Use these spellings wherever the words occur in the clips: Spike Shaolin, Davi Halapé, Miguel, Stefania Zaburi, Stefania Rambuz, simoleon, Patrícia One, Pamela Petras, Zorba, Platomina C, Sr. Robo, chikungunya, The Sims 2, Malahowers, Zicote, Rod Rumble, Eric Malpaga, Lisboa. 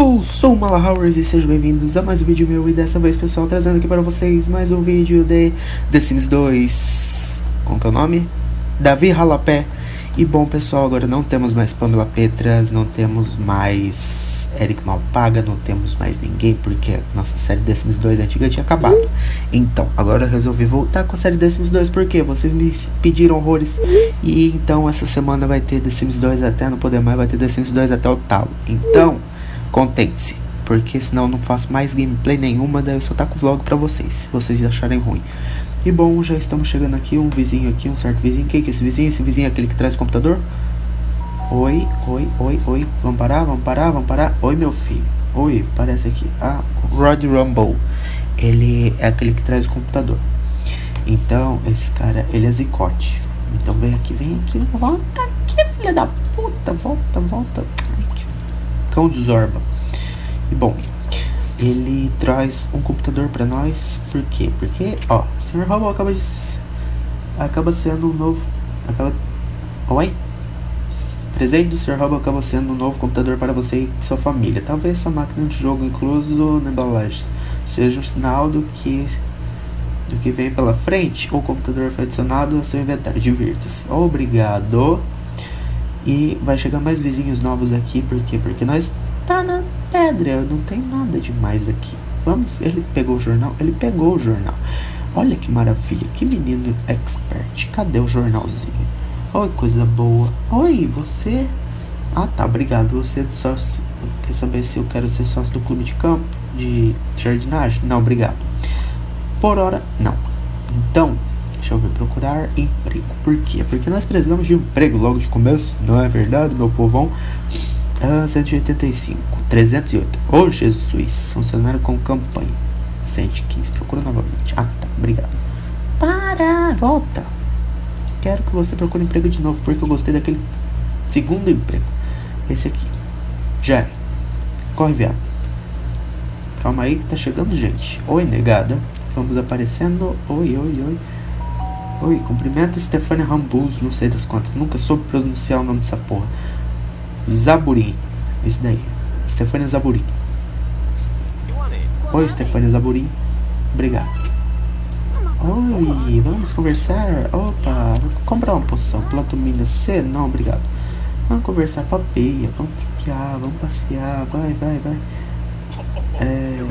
Hello, sou o Malahowers e sejam bem-vindos a mais um vídeo meu. E dessa vez, pessoal, trazendo aqui para vocês mais um vídeo de The Sims 2. Como que é o nome? Davi Halapé. E bom, pessoal, agora não temos mais Pamela Petras, não temos mais Eric Malpaga, não temos mais ninguém, porque a nossa série The Sims 2 antiga tinha acabado. Então, agora eu resolvi voltar com a série The Sims 2, porque vocês me pediram horrores. E então essa semana vai ter The Sims 2 até não poder mais, vai ter The Sims 2 até o talo. Então, contente-se, porque senão eu não faço mais gameplay nenhuma, daí eu só taco o vlog pra vocês, se vocês acharem ruim. E bom, já estamos chegando aqui, um vizinho aqui, um certo vizinho. Quem que é esse vizinho? Esse vizinho é aquele que traz o computador? Oi, vamos parar. Oi, meu filho, oi, parece aqui. Ah, Rod Rumble, ele é aquele que traz o computador. Então, esse cara, ele é Zicote. Então vem aqui, volta aqui, filha da puta, volta. Cão de Zorba. E bom, ele traz um computador pra nós. Por quê? Porque, ó, Sr. Robo presente do Sr. Robo acaba sendo um novo computador para você e sua família. Talvez essa máquina de jogo, incluso na embalagem, seja um sinal do que vem pela frente. O computador foi adicionado ao seu inventário. Divirta-se. Obrigado. E vai chegar mais vizinhos novos aqui, porque nós tá na pedra, não tem nada demais aqui. Vamos, ele pegou o jornal. Olha que maravilha, que menino expert. Cadê o jornalzinho? Oi, coisa boa. Oi, você? Ah, tá, obrigado. Você é sócio. Quer saber se eu quero ser sócio do clube de campo, de jardinagem? Não, obrigado. Por hora, não. Então, deixa eu ver, procurar emprego. Por quê? Porque nós precisamos de emprego logo de começo, não é verdade, meu povão? 185, 308. Oh, Jesus, funcionário com campanha. 115, procura novamente. Ah, tá, obrigado. Para, volta. Quero que você procure emprego de novo, porque eu gostei daquele segundo emprego. Esse aqui. Já é. Corre, viado. Calma aí que tá chegando gente. Oi, negada. Vamos aparecendo. Oi. Oi, cumprimento Stefania Rambuz, não sei das contas, nunca soube pronunciar o nome dessa porra. Zaburi, esse daí, Stefania Zaburi. Oi, Stefania Zaburi, obrigado. Oi, vamos conversar. Opa, vou comprar uma poção, Platomina C, não, obrigado. Vamos conversar, papeia, vamos ficar, vamos passear, vai. É...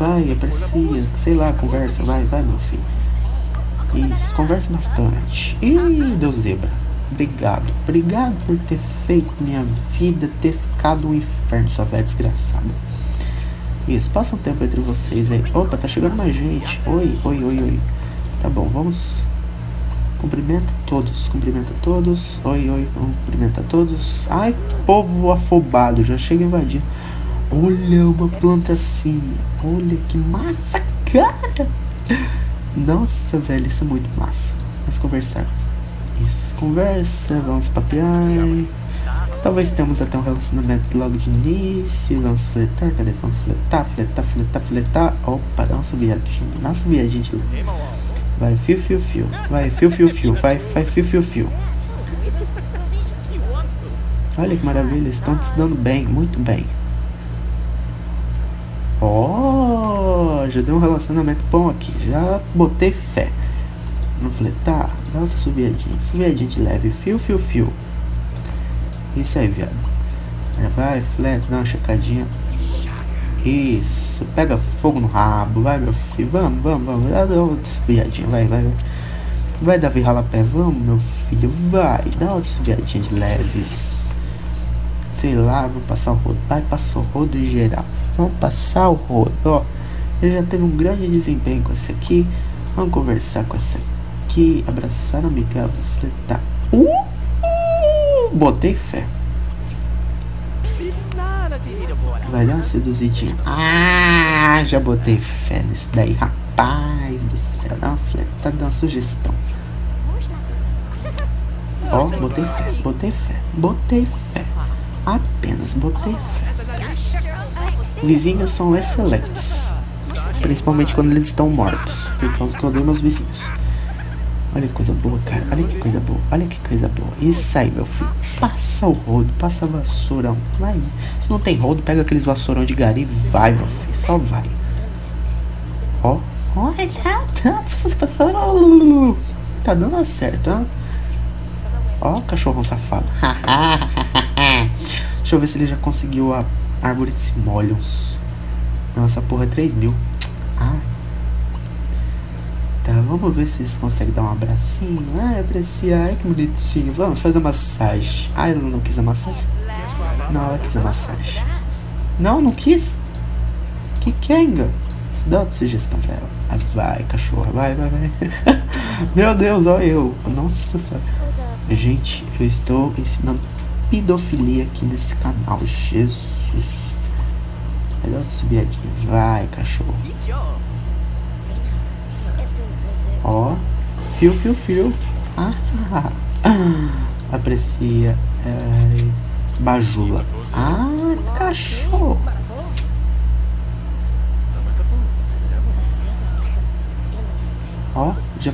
vai, aprecia, sei lá, conversa, vai, meu filho. Isso, conversa bastante. Ih, deu zebra. Obrigado por ter feito minha vida ter ficado um inferno, sua velha desgraçada. Isso, passa um tempo entre vocês aí. Opa, tá chegando mais gente. Oi. Tá bom, vamos. Cumprimenta todos. Oi, cumprimenta todos. Ai, povo afobado, já chega invadindo. Olha uma planta assim. Olha que massa, cara. Nossa, velho, isso é muito massa. Vamos conversar. Isso, conversa, vamos papear. Talvez temos até um relacionamento logo de início. Vamos fletar, cadê? Vamos fletar. Opa, dá uma subidinha, Vai, fio. Vai, fio. Olha que maravilha, estão te dando bem, muito bem. Já deu um relacionamento bom aqui. Já botei fé. Vamos fletar. Dá outra subidinha. Subidinha de leve. Fio. Isso aí, viado. Vai, fleta. Dá uma checadinha. Isso. Pega fogo no rabo. Vai, meu filho. Vamos. Dá outra subidinha. Vai. Vai, Davi Halapé. Vamos, meu filho. Vai. Dá outra subidinha de leves. Sei lá. Vou passar o rodo. Vai, passou o rodo em geral. Vamos passar o rodo, ó. Ele já teve um grande desempenho com esse aqui. Vamos conversar com essa aqui. Abraçar o Miguel. Fletar. Botei fé. Vai dar uma seduzidinha. Ah, já botei fé nesse daí. Rapaz do céu. Dá uma fletada, dá uma sugestão. Ó, botei fé. Apenas botei fé. Vizinhos são excelentes. Principalmente quando eles estão mortos. Por causa que eu odeio meus vizinhos. Olha que coisa boa, cara. Olha que coisa boa. Olha que coisa boa. Isso aí, meu filho. Passa o rodo. Passa a vassourão. Vai. Se não tem rodo, pega aqueles vassourão de garim e vai, meu filho. Só vai. Ó. Olha, tá dando certo, ó. Ó, cachorrão safado. Deixa eu ver se ele já conseguiu a árvore de simoleons. Não, essa porra é 3.000. Ah. Tá, vamos ver se eles conseguem dar um abracinho. Ai, apreciar. Ai, que bonitinho. Vamos fazer uma massagem. Ai, ela não quis a massagem? Não, ela quis a massagem. Não, não quis? Que quenga. Dá outra sugestão pra ela. Ah, vai, cachorra. Vai, vai, vai. Meu Deus, olha eu. Nossa senhora. Gente, eu estou ensinando pedofilia aqui nesse canal. Jesus. Dá outra subiadinha. Vai, cachorro. Ó, fio, fio, fio. Aprecia. Bajula. Ah, cachorro. Ó, já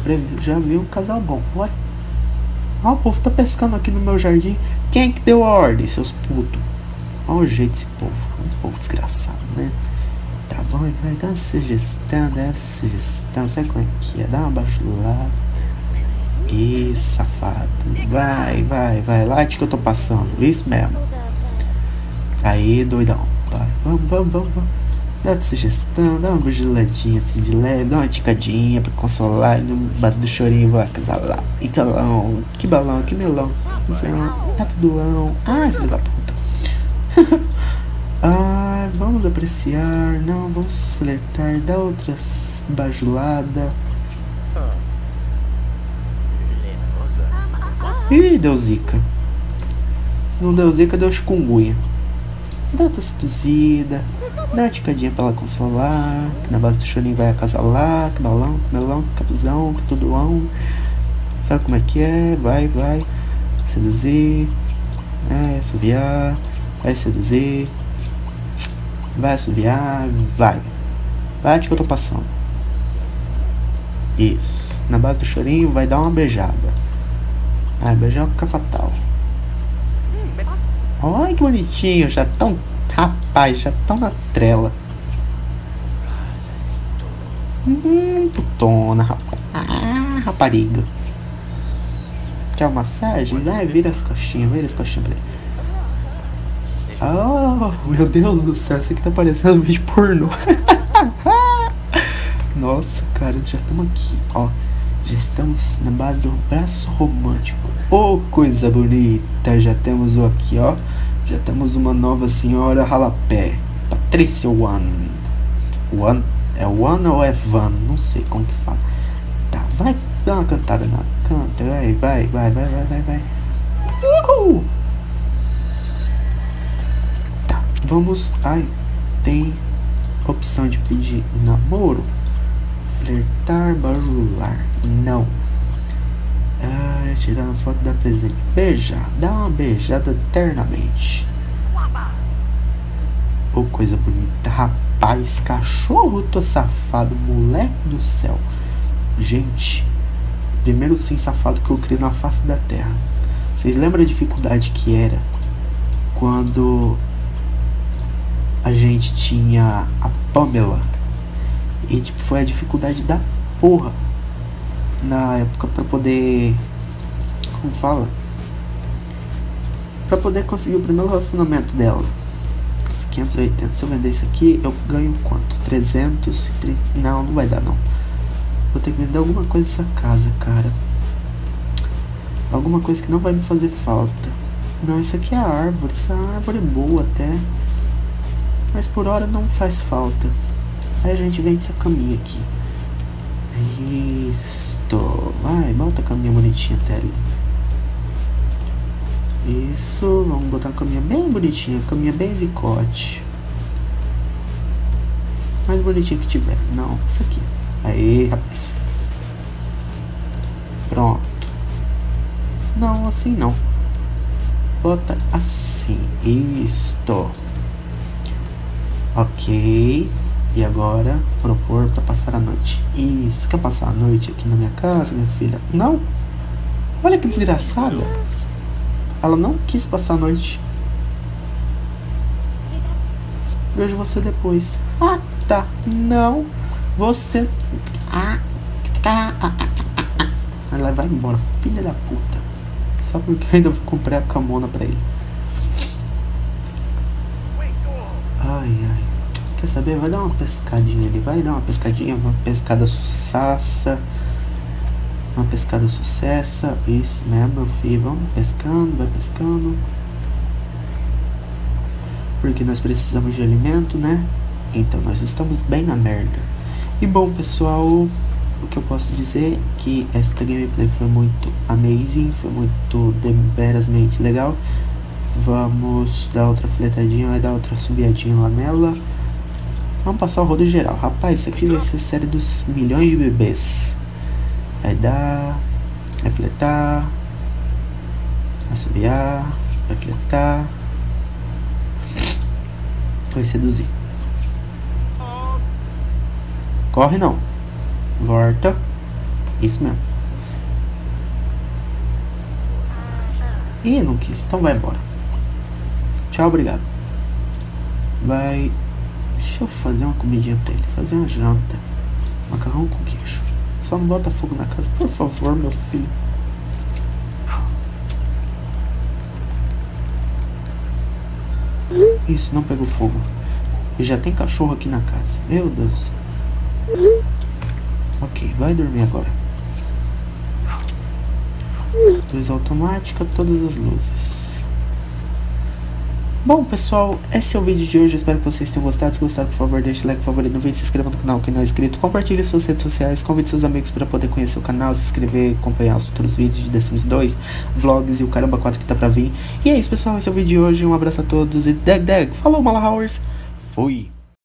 vi um casal bom. Ué? Ó, o povo tá pescando aqui no meu jardim. Quem é que deu ordem, seus putos? Ó o jeito desse povo. Um povo desgraçado, né? Tá bom, ele vai dar uma sugestão, né? Sugestão, sabe como é que é? Dá uma bajulada. Isso, safado. Vai, vai, vai. Light que eu tô passando. Isso mesmo. Aí, doidão. Vai. Vamos, vamos, vamos, vamos. Dá uma sugestão, dá uma bugiladinha assim de leve, dá uma ticadinha pra consolar, no base do chorinho, vai casalar. E calão, que balão, que melão, tapudoão, ai filho da puta. Ai, vamos apreciar, não, vamos flertar, dá outra bajulada. Ih, deu zica. Se não deu zica, deu chikungunya. Dá outra seduzida. Dá uma ticadinha pra ela consolar. Na base do chorinho vai acasalar. Que balão, que melão, que capuzão, que tudoão. Sabe como é que é? Vai, vai. Seduzir. É, assoviar. Vai seduzir. Vai assoviar. Vai. Bate que eu tô passando. Isso. Na base do chorinho vai dar uma beijada. Ah, beijão fica fatal. Olha que bonitinho. Já tão... Rapaz, já estão na trela. Putona, rapaz. Ah, rapariga. Quer uma massagem? Vai, vira as coxinhas pra ele. Oh, meu Deus do céu, isso aqui tá parecendo um vídeo pornô. Nossa, cara, já estamos aqui, ó. Já estamos na base do braço romântico. Oh, coisa bonita. Já temos o aqui, ó. Já temos uma nova senhora Halapé. Patrícia One. One? É One ou é Van? Não sei como que fala. Tá, vai dar uma cantada na canta. Vai, vai, vai, vai, vai, vai, vai. Uhul! Tá, vamos. Ai, tem opção de pedir namoro. Flertar, bajular. Não. Ah, tirar uma foto da presente. Beijar, dá uma beijada eternamente. Ô, coisa bonita. Rapaz, cachorro, tô safado. Moleque do céu. Gente, primeiro sim safado que eu criei na face da terra. Vocês lembram a dificuldade que era quando a gente tinha a Pamela? E tipo, foi a dificuldade da porra na época pra poder, como fala, pra poder conseguir o primeiro relacionamento dela. 580. Se eu vender isso aqui, eu ganho quanto? 330. Não, não vai dar não. Vou ter que vender alguma coisa dessa casa, cara. Alguma coisa que não vai me fazer falta. Não, isso aqui é árvore. Essa árvore é boa até, mas por hora não faz falta. Aí a gente vende essa caminha aqui. Isso. Vai, bota a caminha bonitinha até ali. Isso, vamos botar a caminha bem bonitinha. Caminha bem zicote. Mais bonitinha que tiver. Não, isso aqui. Aí, rapaz. Pronto. Não, assim não. Bota assim. Isto. Ok. E agora, propor pra passar a noite. Isso, quer passar a noite aqui na minha casa, minha filha? Não. Olha que desgraçada. Ela não quis passar a noite. Vejo você depois. Ah, tá. Não. Você... Ela vai embora, filha da puta. Só porque eu ainda vou comprar a camona pra ele. Ai, ai. Quer saber? Vai dar uma pescadinha ali. Vai dar uma pescadinha. Uma pescada sussassa. Uma pescada sucessa. Isso mesmo, meu filho. Vamos pescando, vai pescando. Porque nós precisamos de alimento, né? Então nós estamos bem na merda. E bom, pessoal, o que eu posso dizer é que esta gameplay foi muito amazing, foi muito deverasmente legal. Vamos dar outra fletadinha, vai dar outra subiadinha lá nela. Vamos passar o rodo geral. Rapaz, isso aqui vai ser série dos milhões de bebês. Vai dar, vai fletar, assobiar, vai fletar. Vai seduzir. Corre não. Volta. Isso mesmo. Ih, não quis. Então vai embora. Tchau, obrigado. Vai. Deixa eu fazer uma comidinha pra ele. Fazer uma janta. Macarrão com queijo. Só não bota fogo na casa, por favor, meu filho. Isso, não pegou fogo. E já tem cachorro aqui na casa. Meu Deus do céu. Ok, vai dormir agora. Luz automática, todas as luzes. Bom, pessoal, esse é o vídeo de hoje. Espero que vocês tenham gostado. Se gostaram, por favor, deixe o like, favorito no vídeo. Se inscreva no canal quem não é inscrito. Compartilhe suas redes sociais. Convide seus amigos para poder conhecer o canal, se inscrever, acompanhar os outros vídeos de The Sims 2, vlogs e o caramba 4 que tá pra vir. E é isso, pessoal. Esse é o vídeo de hoje. Um abraço a todos e deg deg. Falou, Malahowers. Fui.